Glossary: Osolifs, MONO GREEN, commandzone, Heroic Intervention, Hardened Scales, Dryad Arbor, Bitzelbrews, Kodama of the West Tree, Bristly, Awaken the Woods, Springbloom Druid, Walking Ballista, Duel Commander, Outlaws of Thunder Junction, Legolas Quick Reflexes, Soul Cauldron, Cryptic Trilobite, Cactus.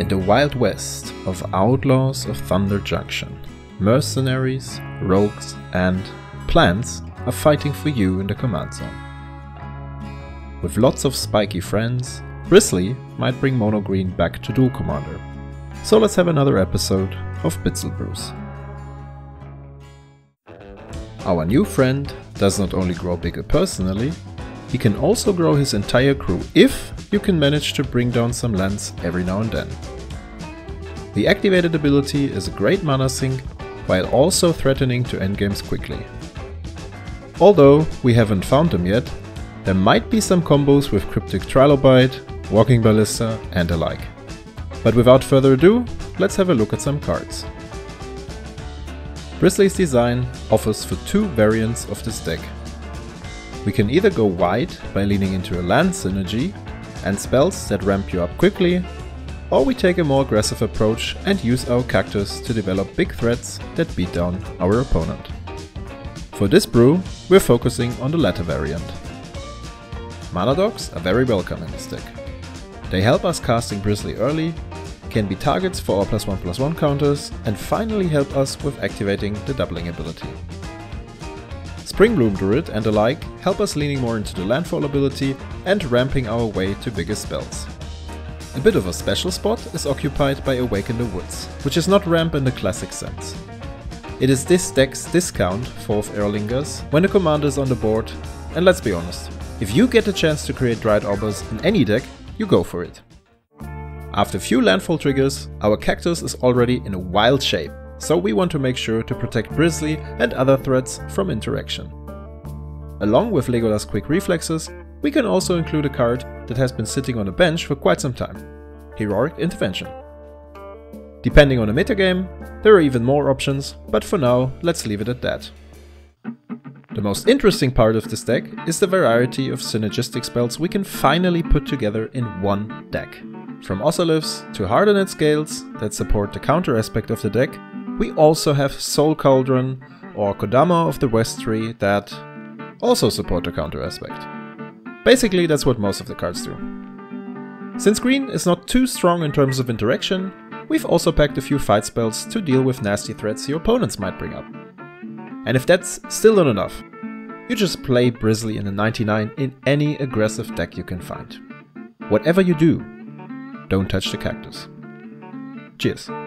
in the Wild West of Outlaws of Thunder Junction. Mercenaries, rogues and plants are fighting for you in the command zone. With lots of spiky friends, Bristly might bring Mono Green back to Duel Commander. So let's have another episode of Bitzelbrews. Our new friend does not only grow bigger personally, he can also grow his entire crew if you can manage to bring down some lands every now and then. The activated ability is a great mana sink while also threatening to end games quickly. Although we haven't found them yet, there might be some combos with Cryptic Trilobite, Walking Ballista and the like. But without further ado, let's have a look at some cards. Bristly's design offers for two variants of this deck. We can either go wide by leaning into a land synergy and spells that ramp you up quickly, or we take a more aggressive approach and use our Cactus to develop big threats that beat down our opponent. For this brew, we're focusing on the latter variant. Mana dogs are very welcome in this deck. They help us casting Bristly early, can be targets for our +1/+1 counters, and finally help us with activating the doubling ability. Springbloom Druid and the like help us leaning more into the landfall ability and ramping our way to bigger spells. A bit of a special spot is occupied by Awaken the Woods, which is not ramp in the classic sense. It is this deck's discount for Erlingers when the commander is on the board, and let's be honest, if you get a chance to create Dryad Arbors in any deck, you go for it. After few landfall triggers, our Cactus is already in a wild shape, so we want to make sure to protect Bristly and other threats from interaction. Along with Legolas Quick Reflexes, we can also include a card that has been sitting on a bench for quite some time, Heroic Intervention. Depending on the metagame, there are even more options, but for now, let's leave it at that. The most interesting part of this deck is the variety of synergistic spells we can finally put together in one deck. From Osolifs to Hardened Scales that support the counter aspect of the deck, we also have Soul Cauldron or Kodama of the West Tree that also support the counter aspect. Basically, that's what most of the cards do. Since green is not too strong in terms of interaction, we've also packed a few fight spells to deal with nasty threats your opponents might bring up. And if that's still not enough, you just play Bristly in a 99 in any aggressive deck you can find. Whatever you do, don't touch the Cactus. Cheers.